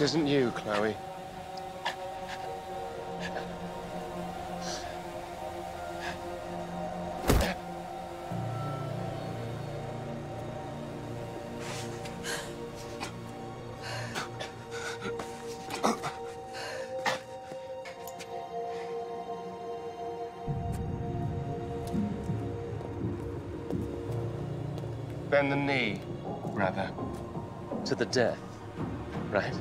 This isn't you, Chloe. Bend the knee, rather, to the death, right?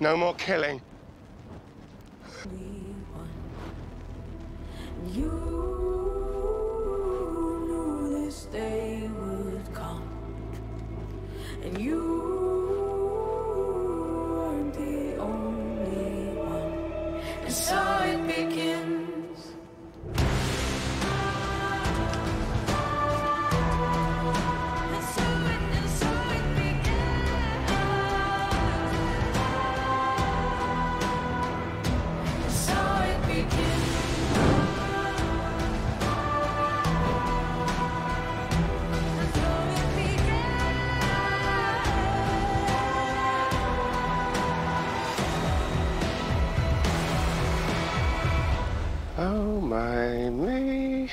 No more killing. You knew this day would come, and you weren't the only one, and so it begins. Oh, my, me.